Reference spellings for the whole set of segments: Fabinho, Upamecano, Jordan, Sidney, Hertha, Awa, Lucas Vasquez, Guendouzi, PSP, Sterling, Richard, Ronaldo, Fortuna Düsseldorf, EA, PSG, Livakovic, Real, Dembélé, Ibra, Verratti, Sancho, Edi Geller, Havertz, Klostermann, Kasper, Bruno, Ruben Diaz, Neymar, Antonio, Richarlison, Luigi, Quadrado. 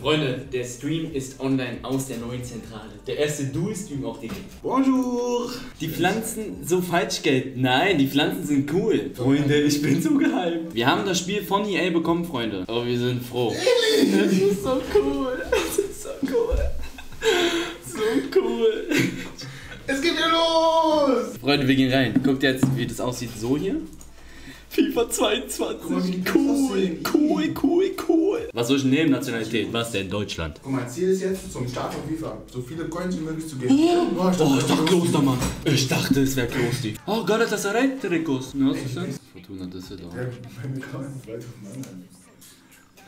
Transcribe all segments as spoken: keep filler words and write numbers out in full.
Freunde, der Stream ist online aus der neuen Zentrale. Der erste Dual-Stream auch direkt. Bonjour! Die Pflanzen so falsch gelten. Nein, die Pflanzen sind cool. Freunde, ich bin so gehypt. Wir haben das Spiel von E A bekommen, Freunde. Aber wir sind froh. Das ist so cool. Das ist so cool. So cool. Es geht wieder los! Freunde, wir gehen rein. Guckt jetzt, wie das aussieht. So hier. FIFA zweiundzwanzig. Mal, cool, cool, cool, cool. Was soll ich nehmen? Nationalität. Was denn? Deutschland. Guck mal, Ziel ist jetzt zum Start von FIFA. So viele Coins wie möglich zu geben. Oh, oh, ich dachte, oh, ich dachte Klostermann. Ich dachte, es wäre Klosti. Oh Gott, das ist ja rein, Trikots. Was ist das? Fortuna Düsseldorf.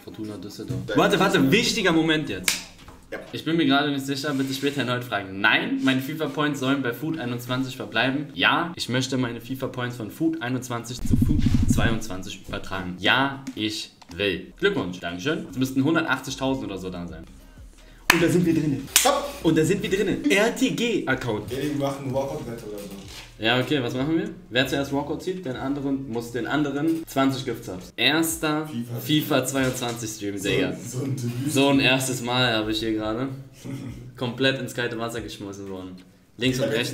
Fortuna Düsseldorf. Warte, warte, wichtiger Moment jetzt. Ja. Ich bin mir gerade nicht sicher, bitte später erneut fragen. Nein, meine FIFA-Points sollen bei FUT einundzwanzig verbleiben. Ja, ich möchte meine FIFA-Points von FUT einundzwanzig zu FUT zweiundzwanzig übertragen. Ja, ich will. Glückwunsch, Dankeschön. Es müssten hundertachtzigtausend oder so da sein. Und da sind wir drinnen. Hopp. Und da sind wir drinnen. R T G-Account. Wir machen Walkout-Wette oder so. Ja, okay, was machen wir? Wer zuerst Walkout zieht, den anderen muss den anderen zwanzig Gift-Subs. Erster FIFA zweiundzwanzig Stream, Digga. So, so ein erstes Mal habe ich hier gerade. Komplett ins kalte Wasser geschmissen worden. Links und rechts.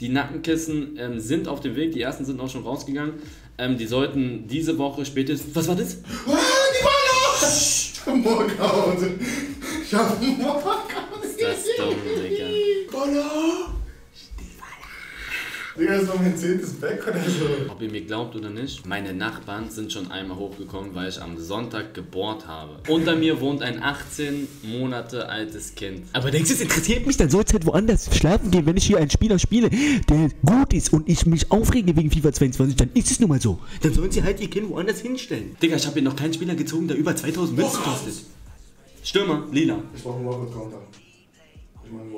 Die Nackenkissen ähm, sind auf dem Weg, die ersten sind auch schon rausgegangen. Ähm, die sollten diese Woche spätestens. Was war das? Ah, die Baller! Walkout! Ich hab einen Walkout! Ist das dumm, Digga? Baller! Digga, das war mein zehntes Back oder so. Ob ihr mir glaubt oder nicht, meine Nachbarn sind schon einmal hochgekommen, weil ich am Sonntag gebohrt habe. Unter mir wohnt ein achtzehn Monate altes Kind. Aber denkst du, es interessiert mich, dann soll es halt woanders schlafen gehen, wenn ich hier einen Spieler spiele, der gut ist und ich mich aufrege wegen FIFA zweiundzwanzig, dann ist es nun mal so. Dann sollen sie halt ihr Kind woanders hinstellen. Digga, ich habe hier noch keinen Spieler gezogen, der über zweitausend Münzen kostet. Stürmer, Lila. Ich brauche einen Walkout-Counter.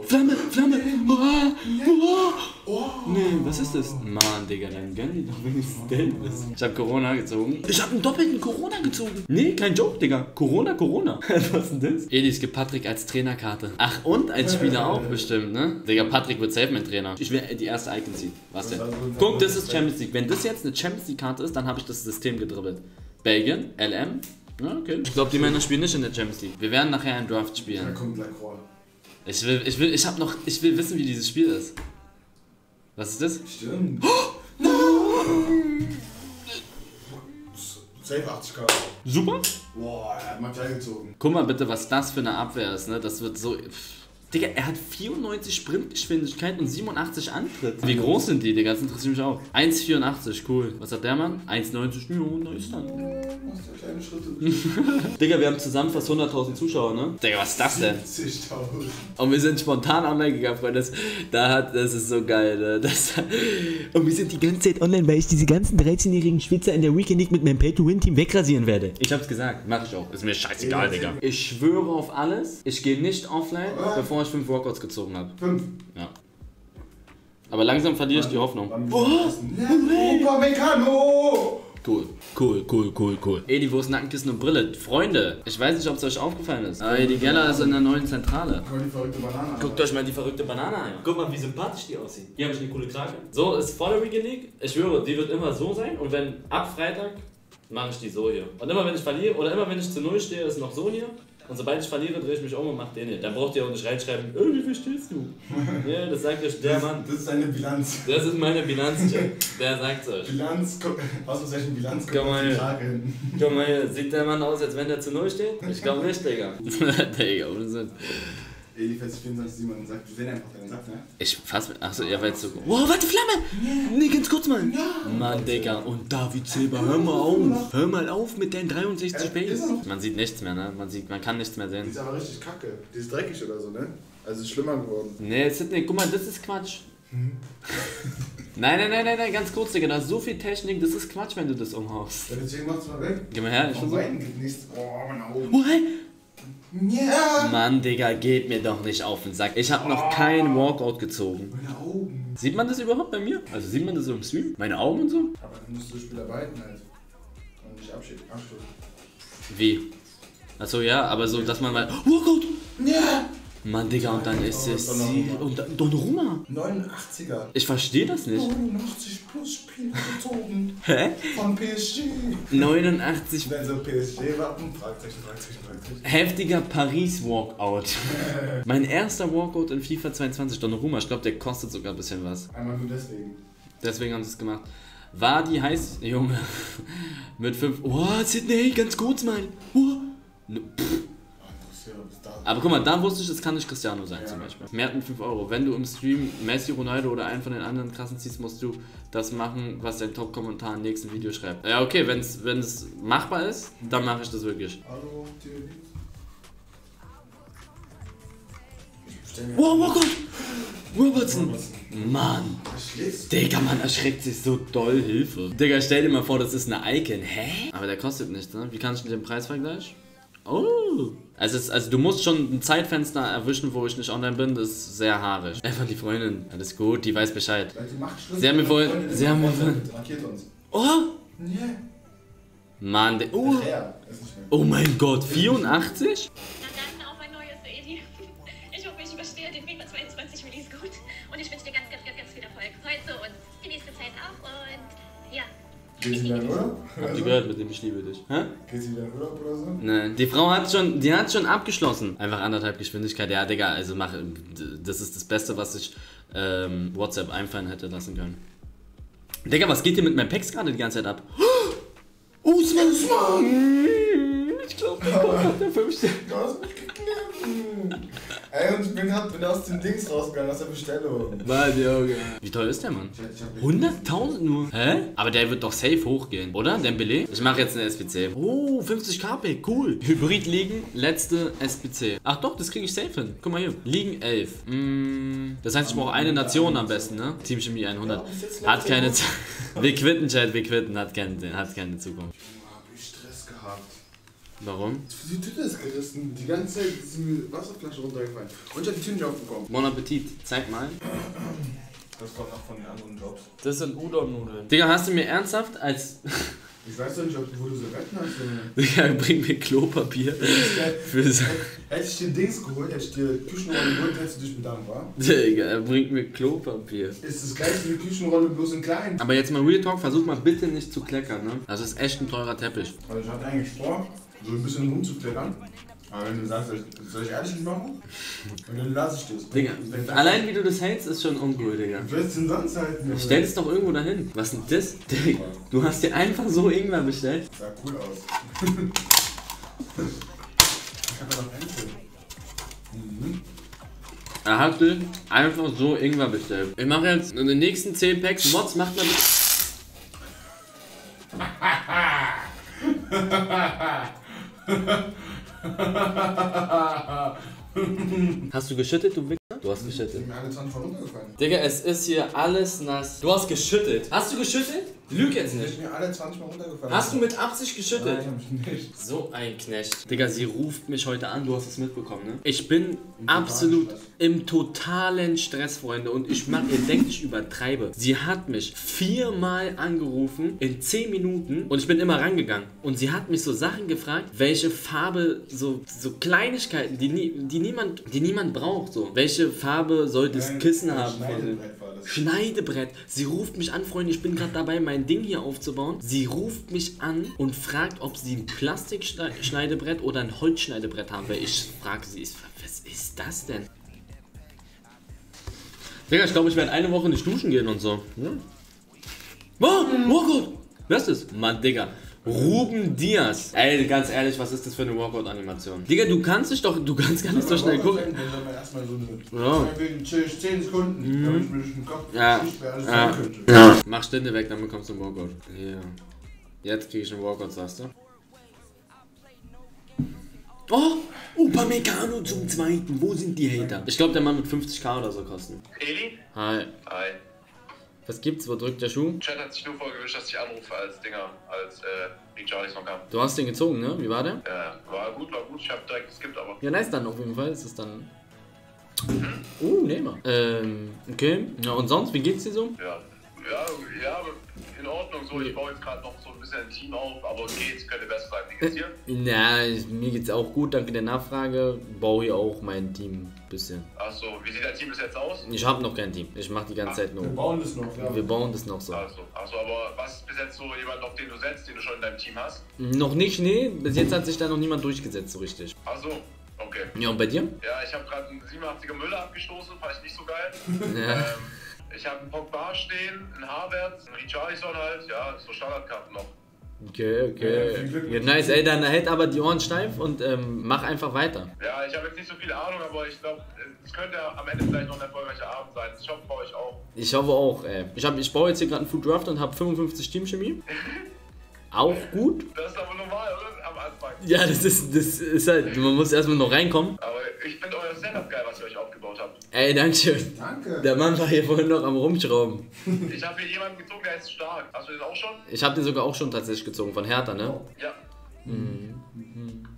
Flamme, Flamme! Boah! Boah! Oh. Nee, was ist das? Mann, Digga, dann gönn die doch wenigstens Dennis. Ich hab Corona gezogen. Ich hab einen doppelten Corona gezogen. Nee, kein Joke, Digga. Corona, Corona. Was ist denn das? Elis gibt Patrick als Trainerkarte. Ach, und als Spieler auch bestimmt, ne? Digga, Patrick wird safe mein Trainer. Ich will die erste Icon ziehen. Was denn? Guck, das ist Champions League. Wenn das jetzt eine Champions League-Karte ist, dann habe ich das System gedribbelt. Belgien, L M. Ja, okay. Ich glaube, die Männer spielen nicht in der Champions League. Wir werden nachher einen Draft spielen. Da kommt gleich Roll. Ich will, ich will, ich hab noch, ich will wissen, wie dieses Spiel ist. Was ist das? Stimmt. Oh, nein! Safe achtzig K. Super? Boah, er hat mal klein gezogen. Guck mal bitte, was das für eine Abwehr ist, ne? Das wird so... Pff. Digga, er hat vierundneunzig Sprintgeschwindigkeit und siebenundachtzig Antritt. Wie groß sind die, Digga? Das interessiert mich auch. eins Komma vierundachtzig, cool. Was hat der Mann? eins Komma neunzig. Jo, da ist er. Was für kleine Schritte. Digga, wir haben zusammen fast hunderttausend Zuschauer, ne? Digga, was ist das denn? siebzigtausend. Und wir sind spontan online gegangen, weil das, da hat, das ist so geil, ne? Das, und wir sind die ganze Zeit online, weil ich diese ganzen dreizehnjährigen Schwitzer in der Weekend League mit meinem Pay-to-Win-Team wegrasieren werde. Ich hab's gesagt, mach ich auch. Ist mir scheißegal, Digga. Ich schwöre auf alles, ich gehe nicht offline, bevor ich fünf Walkouts gezogen habe. Fünf? Ja. Aber langsam verliere ich die Hoffnung. Was? Upamecano! Cool, cool, cool, cool, cool. Edi, wo ist Nackenkissen und Brille? Freunde, ich weiß nicht, ob es euch aufgefallen ist. Ah, Edi Geller ist in der neuen Zentrale. Die verrückte Banane. Guckt euch mal die verrückte Banane an. Guck mal, wie sympathisch die aussieht. Hier habe ich eine coole Krake. So ist vor der Weekend League. Ich schwöre, die wird immer so sein. Und wenn ab Freitag, mache ich die so hier. Und immer wenn ich verliere, oder immer wenn ich zu Null stehe, ist noch so hier. Und sobald ich verliere, drehe ich mich um und mach den hier. Dann braucht ihr auch nicht reinschreiben, oh, wie viel stehst du? Ja, das sagt euch der das, Mann. Das ist eine Bilanz. Das ist meine Bilanz, Jack. Wer sagt's euch? Bilanz, Ausrufezeichen Bilanz, kommt auf die Frage hin. Guck mal hier, sieht der Mann aus, als wenn der zu Null steht? Ich glaube nicht, Digga. Digga, ohne Sinn. Ey, die fällst vierundzwanzig sieben und sagt, wir sehen einfach deinen Sack, ne? Ich fass mit, achso, ja, weil es so... Wow, warte, Flamme! Yeah. Nee, ganz kurz mal. Ja. Mann, Digga, und David Silber, hör mal auf. Hör mal auf mit deinen dreiundsechzig Base. Man sieht nichts mehr, ne? Man sieht, man kann nichts mehr sehen. Die ist aber richtig kacke. Die ist dreckig oder so, ne? Also ist schlimmer geworden. Nee, Sidney, guck mal, das ist Quatsch. Hm. Nein, nein, nein, nein, nein, ganz kurz, Digga, da ist so viel Technik, das ist Quatsch, wenn du das umhaust. Ja, deswegen mach's mal weg. Geh mal her, ich versuch. Oh, meine Augen. What? Yeah. Mann, Digga, geht mir doch nicht auf den Sack. Ich habe noch oh. keinen Walkout gezogen. Meine Augen. Sieht man das überhaupt bei mir? Also sieht man das so im Stream? Meine Augen und so? Aber dann musst du das Spiel arbeiten halt. Und nicht abschicken. Wie? Achso, ja, aber so, dass man mal... Walkout! Ja! Yeah. Mann, Digga, und dann ist es und Donnarumma. neunundachtziger. Ich verstehe das nicht. neunundachtzig plus Spiele gezogen. Hä? Von P S G. neunundachtzig. Wenn so P S G wappen, Fragezeichen, Fragezeichen, Fragezeichen. Heftiger Paris-Walkout. Mein erster Walkout in FIFA zweiundzwanzig, Donnarumma. Ich glaube, der kostet sogar ein bisschen was. Einmal nur deswegen. Deswegen haben sie es gemacht. War die heiß, Junge, mit fünf. Oh, Sidney, ganz kurz mal. Oh. Ne, aber guck mal, da wusste ich, es kann nicht Cristiano sein, ja, zum Beispiel. Merten fünf Euro. Wenn du im Stream Messi, Ronaldo oder einen von den anderen krassen ziehst, musst du das machen, was dein Top-Kommentar im nächsten Video schreibt. Ja, okay, wenn es machbar ist, dann mache ich das wirklich. Hallo, wow, wow, Gott! Robertson! Mann! Digga, man erschreckt sich so doll, Hilfe. Digga, stell dir mal vor, das ist eine Icon. Hä? Aber der kostet nichts, ne? Wie kann ich mit dem Preis vergleichen? Oh! Also, es, also du musst schon ein Zeitfenster erwischen, wo ich nicht online bin. Das ist sehr haarig. Einfach die Freundin. Alles gut, die weiß Bescheid. Die sie haben mir vorhin... Sie haben mir vorhin... Oh! Nee. Mann, der... Oh. Oh mein Gott, vierundachtzig? Geht's wieder in Urlaub? Habt ihr gehört mit dem Ich liebe dich? Hä? Geht's wieder in Urlaub oder so? Nein. Die Frau hat schon, die hat schon abgeschlossen. Einfach anderthalb Geschwindigkeit. Ja, Digga, also mach, das ist das Beste, was ich ähm, WhatsApp einfallen hätte lassen können. Digga, was geht hier mit meinem Packs gerade die ganze Zeit ab? Oh, Usman, Usman! Ich glaube, der Kopf hat der fünf. Du hast mich geklemmt. Ey, und ich bin, grad, bin aus dem Dings rausgegangen, aus der Bestellung. Mann, Junge. Wie teuer ist der, Mann? hunderttausend nur. Hä? Aber der wird doch safe hochgehen, oder? Dembélé? Ich mache jetzt eine S P C. Oh, fünfzig KP, cool. Hybrid-Ligen, letzte S P C. Ach doch, das kriege ich safe hin. Guck mal hier. Ligen elf. Mm, das heißt, ich brauche eine Nation am besten, ne? Teamchemie hundert. Hat keine Zeit. Wir quitten, Chat, wir quitten. Hat keine, hat keine Zukunft. Ich hab ich Stress gehabt. Warum? Die Tüte ist gerissen. Die ganze Zeit ist die Wasserflasche runtergefallen. Und ich hab die Tüte nicht aufbekommen. Bon Appetit. Zeig mal. Das kommt auch von den anderen Jobs. Das sind Udon-Nudeln. Digga, hast du mir ernsthaft als... Ich weiß doch nicht, ob du, wo du so retten hast. Digga, bring mir Klopapier. Hätte ich dir Dings geholt, hätte ich dir Küchenrolle geholt, hättest du dich bedankt, wa? Digga, er bringt mir Klopapier. Ist das gleiche wie Küchenrolle, bloß in klein. Aber jetzt mal Real Talk, versuch mal bitte nicht zu kleckern, ne? Das ist echt ein teurer Teppich. Also ich hatte eigentlich vor, so ein bisschen rumzukleckern. Aber wenn du sagst, soll ich ehrlich machen? Und dann lasse ich das. Digga, allein wie du das hältst, ist schon uncool, Digga. Du willst den sonst halten. Stell es doch irgendwo dahin. Was denn das? Digga, du hast dir einfach so Ingwer bestellt. Sah cool aus. Ich hab ja noch Äpfel. Mhm. Er hat sich einfach so Ingwer bestellt. Ich mache jetzt in den nächsten zehn Packs. Mods, macht mal bitte. Hast du geschüttet, du Wichser? Du hast geschüttet. Digga, es ist hier alles nass. Du hast geschüttet. Hast du geschüttet? Lüg jetzt nicht. Ich bin mir alle zwanzig Mal runtergefallen. Hast du mit Absicht geschüttet? Nein, ich nicht. So ein Knecht. Digga, sie ruft mich heute an. Du hast es mitbekommen, ne? Ich bin Im absolut Stress. im totalen Stress, Freunde. Und ich mach, ihr denkt, ich übertreibe. Sie hat mich viermal angerufen in zehn Minuten. Und ich bin immer rangegangen. Und sie hat mich so Sachen gefragt, welche Farbe, so, so Kleinigkeiten, die, nie, die, niemand, die niemand braucht. So. Welche Farbe soll das Nein, Kissen das haben? Schneidebrett war das. Schneidebrett. Sie ruft mich an, Freunde. Ich bin gerade dabei, mein Ding hier aufzubauen. Sie ruft mich an und fragt, ob sie ein Plastikschneidebrett oder ein Holzschneidebrett haben will. Ich frage sie, was ist das denn? Digga, ich glaube, ich werde eine Woche nicht duschen gehen und so. Hm? Oh, Walkout! Wer ist das? Mann, Digga. Ruben Diaz. Ey, ganz ehrlich, was ist das für eine Walkout-Animation? Digga, du kannst dich doch, du kannst gar nicht so schnell gucken. Ja. zehn Sekunden, damit ich mich im Kopf nicht mehr alles sagen könnte. Ja. Mach Stände weg, dann bekommst du einen Walkout. Ja. Jetzt krieg ich einen Walkout, sagst du? Oh, Upamecano zum Zweiten. Wo sind die Hater? Ich glaube, der Mann wird fünfzig K oder so kosten. Eli? Hi. Hi. Was gibt's? Wo drückt der Schuh? Chat hat sich nur vorgewünscht, dass ich anrufe als Dinger, als äh, Richarlison kam. Du hast den gezogen, ne? Wie war der? Ja, war gut, war gut. Ich hab direkt geskippt, aber... Ja, nice dann auf jeden Fall. Ist es dann... Mhm. Uh, Neymar. Ähm, okay. Ja, und sonst? Wie geht's dir so? Ja, ja, ja, in Ordnung. Ordnung so. Ich baue jetzt gerade noch so ein bisschen ein Team auf, aber okay, es könnte besser sein. Wie geht's dir? Na, mir geht's auch gut, danke der Nachfrage. Baue hier auch mein Team ein bisschen. Achso, wie sieht dein Team bis jetzt aus? Ich habe noch kein Team, ich mache die ganze Ach, Zeit nur. Wir bauen das noch, ja. Wir bauen das noch so. Achso, Ach so, aber was ist bis jetzt so jemand, auf den du setzt, den du schon in deinem Team hast? Noch nicht, nee. Bis jetzt hat sich da noch niemand durchgesetzt so richtig. Achso. Okay. Ja, und bei dir? Ja, ich habe gerade einen siebenundachtziger Müller abgestoßen, fand ich nicht so geil. Ja. ähm, ich habe einen Pogba stehen, einen Havertz, einen Richarlison halt, ja, so Standardkarten noch. Okay, okay. Ja, nice, ey, dann hält aber die Ohren steif und ähm, mach einfach weiter. Ja, ich habe jetzt nicht so viel Ahnung, aber ich glaube, es könnte am Ende vielleicht noch ein erfolgreicher Abend sein. Ich hoffe bei euch auch. Ich hoffe auch, ey. Ich, hab, ich baue jetzt hier gerade einen Food Draft und habe fünfundfünfzig Teamchemie. Auch gut. Das ist aber normal, oder? Am Anfang. Ja, das ist, das ist halt, man muss erstmal noch reinkommen. Aber ich finde euer Setup geil, was ihr euch aufgebaut habt. Ey, danke schön. Danke. Der Mann war hier vorhin noch am Rumschrauben. Ich habe hier jemanden gezogen, der ist stark. Hast du den auch schon? Ich habe den sogar auch schon tatsächlich gezogen, von Hertha, ne? Ja. Mhm. Mhm.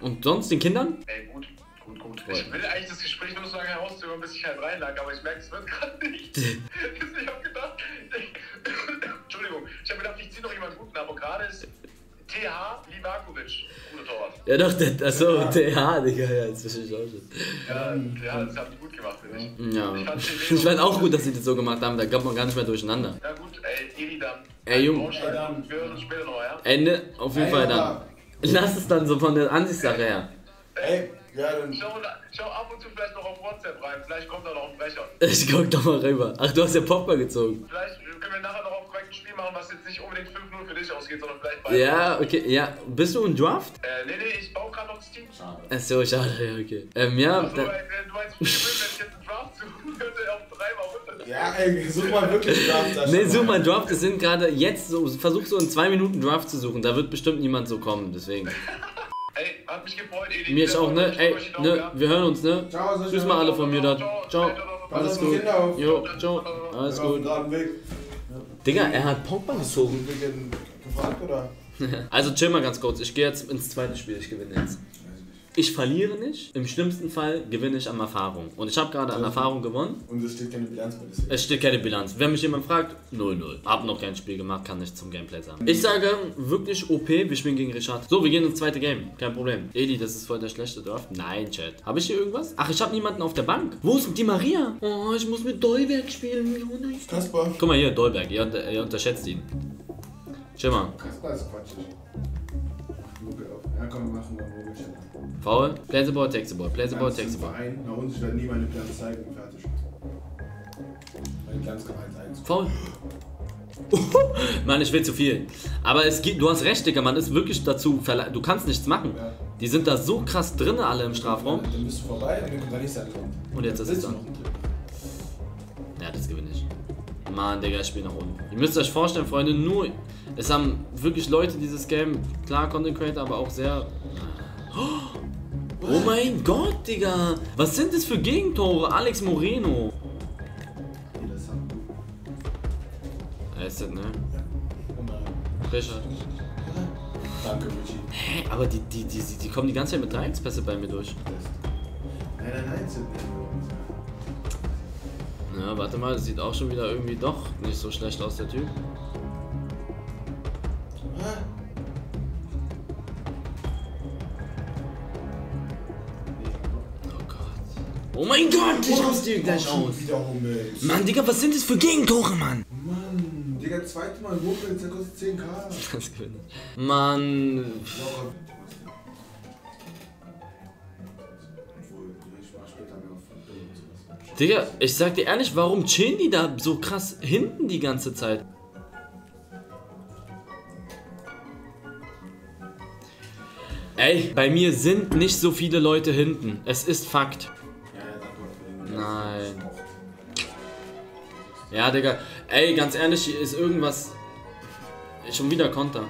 Und sonst den Kindern? Ey, gut. Gut, gut. Ich will eigentlich das Gespräch nur so lange herauszögern, bis ich halt reinlag, aber ich merke, es wird gerade nicht. Ich habe gedacht, ich, Entschuldigung, ich habe gedacht, ich ziehe noch jemanden guten, aber gerade ist T H Livakovic. Gute Torwart. Ja doch, der, achso, ja. T H, Digga, ja, das verstehe ich auch schon. Ja, ja, das haben die gut gemacht, finde ich. Ja. Ich fand, ich fand auch gut, dass sie das so gemacht haben, da gab man gar nicht mehr durcheinander. Ja gut, ey, Edi dann. Ey, Junge. Wir hören uns später noch, ja? Ende, auf jeden ey, Fall dann. Lass es dann so von der Ansichtssache her. Ey. Ja, dann schau, schau ab und zu vielleicht noch auf WhatsApp rein, vielleicht kommt da noch ein Brecher. Ich guck doch mal rüber. Ach, du hast ja Pogba gezogen. Vielleicht können wir nachher noch ein korrektes Spiel machen, was jetzt nicht unbedingt fünf null für dich ausgeht, sondern vielleicht weiter. Ja, okay, ja. Bist du im Draft? Äh, nee, nee, ich baue gerade noch das Team. Schade. Achso, schade, ja, okay. Ähm, ja. Also, dann... wenn du meinst, wenn ich jetzt einen Draft suchen könnte, auf drei mal runter. Ja, ey, such mal wirklich einen Draft. Nee, such mal einen Draft, es sind gerade jetzt so, versuch so in zwei Minuten Draft zu suchen, da wird bestimmt niemand so kommen, deswegen. Ey, hat mich gefreut, Edi. Mir ist auch, ne? Ey, ne? Wir hören uns, ne? Ciao, tschüss mal alle von mir da. Ciao. Alles gut. Jo, ciao. Alles gut. Digga, er hat Pogba gezogen. Gefragt, oder? Also chill mal ganz kurz. Ich gehe jetzt ins zweite Spiel. Ich gewinne jetzt. Ich verliere nicht. Im schlimmsten Fall gewinne ich an Erfahrung. Und ich habe gerade an Erfahrung gewonnen. Und es steht keine Bilanz mehr. Deswegen. Es steht keine Bilanz. Wenn mich jemand fragt, null null. Hab noch kein Spiel gemacht, kann nichts zum Gameplay sagen. Ich sage wirklich O P, wir spielen gegen Richard. So, wir gehen ins zweite Game. Kein Problem. Edi, das ist voll der schlechte Draft. Nein, Chat. Habe ich hier irgendwas? Ach, ich habe niemanden auf der Bank. Wo ist denn die Maria? Oh, ich muss mit Dolberg spielen. Oh, nice. Kasper. Guck mal hier, Dolberg. Ihr, unter, ihr unterschätzt ihn. Chill mal. Kasper ist quatschig. Ja, komm, wir machen mal Ruhe. Foul, play the ball, take the ball, play the ball, take the ball. Nach uns, ich werde nie meine Bilanz zeigen und fertig. Meine Bilanz kann eins eins. Foul. Mann, ich will zu viel. Aber es geht, du hast recht, Digga, man ist wirklich dazu verleitet. Du kannst nichts machen. Ja. Die sind da so krass drin, alle im Strafraum. Dann bist du vorbei, dann kommt der nächste Ankommen. Und jetzt ist es dann. Ja, das gewinne ich. Mann, Digga, ich spiele nach unten. Ihr müsst euch vorstellen, Freunde, nur... Es haben wirklich Leute dieses Game, klar Content Creator, aber auch sehr... Oh, oh mein Gott, Digga! Was sind das für Gegentore? Alex Moreno! Ist das, ne? Richard. Danke, Luigi. Hä? Aber die, die, die, die kommen die ganze Zeit mit drei eins-Pässe bei mir durch. Nein, nein, nein, sind nicht. Ja, warte mal, das sieht auch schon wieder irgendwie doch nicht so schlecht aus, der Typ. Oh mein Gott, ich oh, dir gleich aus. Mann, Digga, was sind das für Gegentore, Mann? Mann, Digga, zweite Mal Wuppel, der kostet zehntausend. Das gewinnt. Mann. Digga, ich sag dir ehrlich, warum chillen die da so krass hinten die ganze Zeit? Ey, bei mir sind nicht so viele Leute hinten. Es ist Fakt. Nein. Ja, Digga. Ey, ganz ehrlich, hier ist irgendwas... Schon wieder Konter.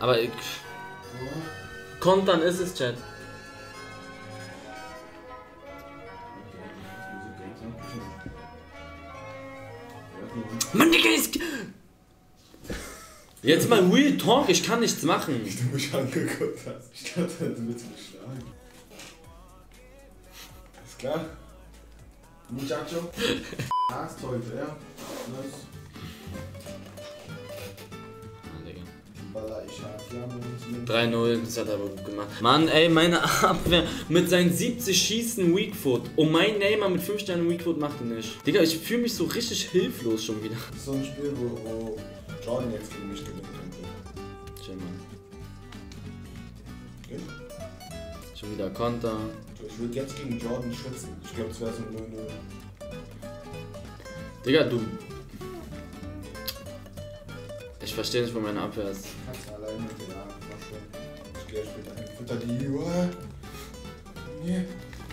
Aber ich... Kontern ist es, Chat. Mann, Digga, ist... Jetzt mal Real Talk, ich kann nichts machen. Ich du mich angeguckt hast. Ich dachte, du willst mich schlagen. Ist klar? Muchacho. Ah, ist toll, ja. Nice. drei null, das hat er aber gut gemacht. Mann, ey, meine Abwehr mit seinen siebzig Schießen Weakfoot. Und mein Neymar mit fünf Sternen Weakfoot macht er nicht. Digga, ich fühle mich so richtig hilflos schon wieder. So ein Spiel, wo, wo Jordan jetzt gegen mich gewinnen könnte. Chill, Mann. Okay. Schon wieder Konter. Ich würde jetzt gegen Jordan schützen. Ich glaube, es wäre so null null. Digga, du... Ich verstehe nicht, wo meine Abwehr ist. Kannst du alleine mit den Armen vorstellen. Ich gehe später hin. Fütter die Uhr. Nee.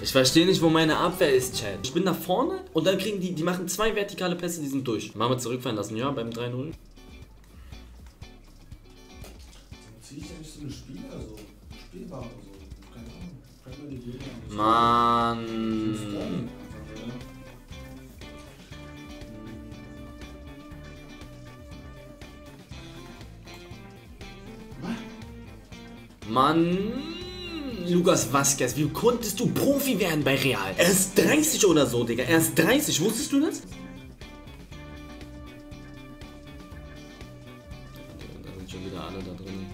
Ich verstehe nicht, wo meine Abwehr ist, Chat. Ich bin nach vorne und dann kriegen die, die machen zwei vertikale Pässe, die sind durch. Machen wir zurückfallen lassen, ja, beim drei null. Warum zieh ich denn nicht so eine Spieler so? Spielbar oder so? Keine Ahnung. Kann man die Gegner nicht. Mann. Mann, Lucas Vasquez, wie konntest du Profi werden bei Real? Er ist dreißig oder so, Digga. Er ist dreißig, wusstest du das? Da sind schon wieder alle da drin.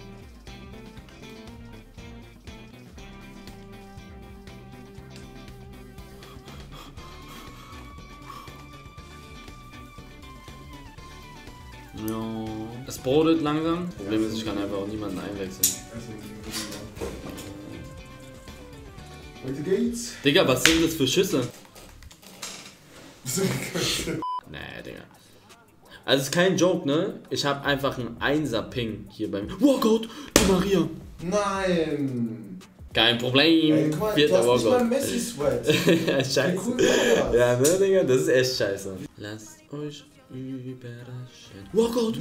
No. Es brodelt langsam. Problem ist, ich kann einfach auch niemanden einwechseln. Heute geht's. Digga, was sind das für Schüsse? Nee, Digga. Also ist kein Joke, ne? Ich hab einfach einen Einser-Ping hier bei mir. Walkout, die Maria. Nein. Kein Problem. Ey, guck mal, vierter du hast nicht mal Messi-Sweat. Ja, scheiße. Cool, ja, ne, Digga? Das ist echt scheiße. Lasst euch... Überraschend. Walkout!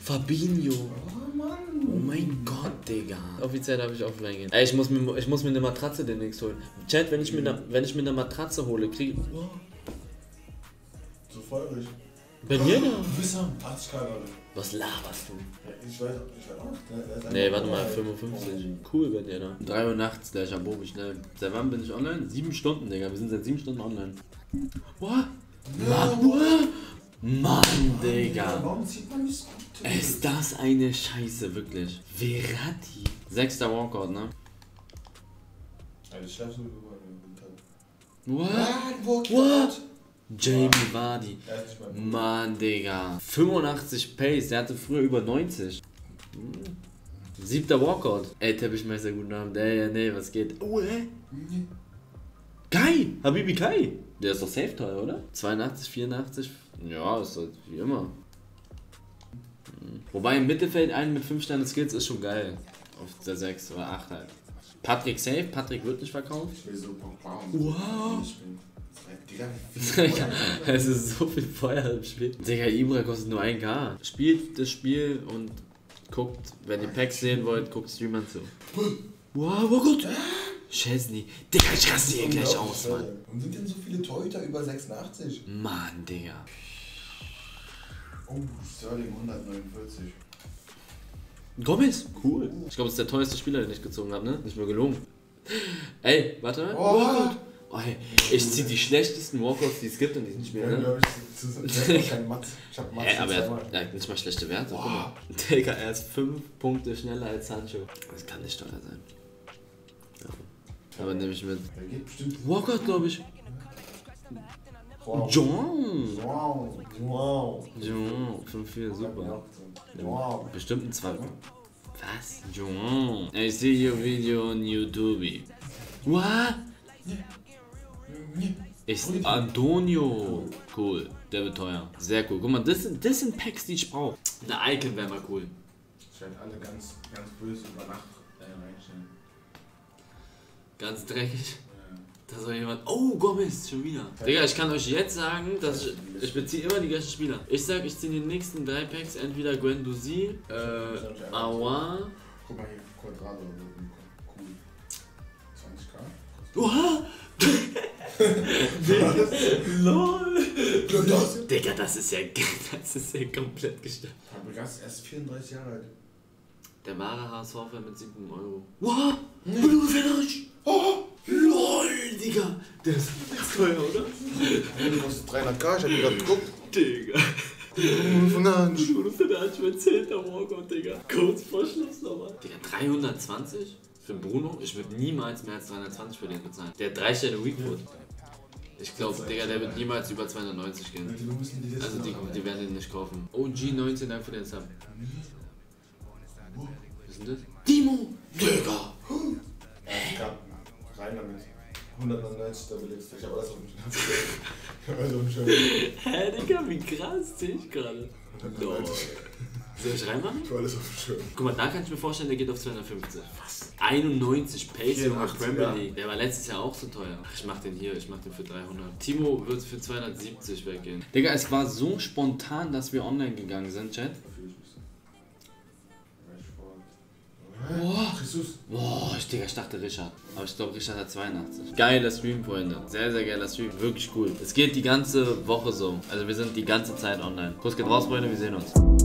Fabinho! Oh Mann! Oh mein Gott, Digga! Offiziell habe ich offline gehen. Ey, ich muss mir, ich muss mir eine Matratze demnächst holen. Chat, wenn ich mir eine, wenn ich mir eine Matratze hole, krieg. Oh. So feurig. Benjena! Du bist am achtzig K, Leute. Was laberst du? Ich weiß, ich weiß auch nicht. Nee, warte mal, fünfundfünfzig. Cool, Benjena. drei Uhr nachts, gleich am Bobisch, ne? Seit wann bin ich online? sieben Stunden, Digga. Wir sind seit sieben Stunden online. What? What? Mann, Digga! Warum sieht man nicht so gut? Ist das eine Scheiße, wirklich? Verratti! Sechster Walkout, ne? Also ich schlaf so über meinen Winter. What? What? What? Jamie Vardy. Mann, Digga. fünfundachtzig Pace, der hatte früher über neunzig. Siebter Walkout. Ey, Teppichmeister, guten Abend. Ey, nee, was geht? Oh, hä? Kai! Habibi Kai! Der ist doch safe teuer, oder? zweiundachtzig, vierundachtzig. Ja, ist halt wie immer. Mhm. Wobei im Mittelfeld einen mit fünf Sterne Skills ist schon geil. Auf der sechs oder acht halt. Patrick safe, Patrick wird nicht verkauft. Ich will so Pogba. Wow! Es ist so viel Feuer im Spiel. Digga, Ibra kostet nur ein K. Spielt das Spiel und guckt, wenn ihr Packs sehen wollt, guckt Streamern zu. Wow, wow, gut! Sidney, Digga, ich raste hier gleich aus, Mann. Warum sind denn so viele Torhüter über sechsundachtzig? Mann, Digga. Oh, Sterling hundertneunundvierzig. Gomez, cool. Ich glaube, das ist der teuerste Spieler, den ich gezogen habe, ne? Nicht mehr gelogen. Ey, warte mal. Oh, Walkout. Oh, ey. Ich zieh die schlechtesten Walkouts, die es gibt in diesem Spiel, ne? Ja, glaube ich, kein Matz. Ich hab Matz. Ey, aber er hat, er hat nicht mal schlechte Werte. Guck mal. Digga, er ist fünf Punkte schneller als Sancho. Das kann nicht teuer sein. Ja. Aber nehme ich mit. Der geht bestimmt. Walkout, glaube ich. Wow. John! Wow! Wow! John! fünf vier, super. Wow! Bestimmt ein Zweifel. Was? John! I see your video on YouTube. What? Ist Antonio. Cool. Der wird teuer. Sehr cool. Guck mal, das sind, das sind Packs, die ich brauche. Eine Icon wäre mal cool. Ich werde alle ganz, ganz böse über Nacht reinstellen. Ganz dreckig. Da soll jemand. Oh, Gomez, schon wieder. Digga, ich kann euch jetzt sagen, dass ich. Ich beziehe immer die gleichen Spieler. Ich sag, ich ziehe die nächsten drei Packs entweder Guendouzi, äh, Awa. Guck mal hier, Quadrado oder so. Cool. zwanzig K. Oha! LOL! Digga, das ist ja. Das ist ja komplett gestört. Fabregas ist erst vierunddreißig Jahre alt. Der wahre H S V-Fan mit sieben Euro. Wow! Bruno Verratti! Oh, lol, Digga. Der ist übelst teuer, oder? Du kostet dreihundert K, ich hab gerade geguckt. Digga. Schon für der Anschwein zehnter Morgen, Digga. Kurz vor Schluss nochmal. Digga, dreihundertzwanzig? Für Bruno? Ich würde niemals mehr als dreihundertzwanzig für den bezahlen. Der hat drei Sterne Weakwood. Ich glaube, Digga, der wird niemals über zweihundertneunzig gehen. Also die, die werden ihn nicht kaufen. O G neunzehn, danke für den Sub. Was ist denn das? Timo! Digga! Hä? Rein damit. hundertneunzig, da belegst du dich, aber das ist auch nicht. Hä, Digga, wie krass, sehe ich gerade. Soll ich reinmachen? Ich war alles auf dem Schirm. Guck mal, da kann ich mir vorstellen, der geht auf zweihundertfünfzig. Was? einundneunzig Pace in der Premier League. Der war letztes Jahr auch so teuer. Ach, ich mach den hier, ich mach den für dreihundert. Timo wird für zweihundertsiebzig weggehen. Digga, es war so spontan, dass wir online gegangen sind, Chat. Boah, Jesus. Boah, ich, Digga, ich dachte Richard. Aber ich glaube, Richard hat zweiundachtzig. Geiler Stream, Freunde. Sehr, sehr geiler Stream. Wirklich cool. Es geht die ganze Woche so. Also wir sind die ganze Zeit online. Kuss geht raus, Freunde. Wir sehen uns.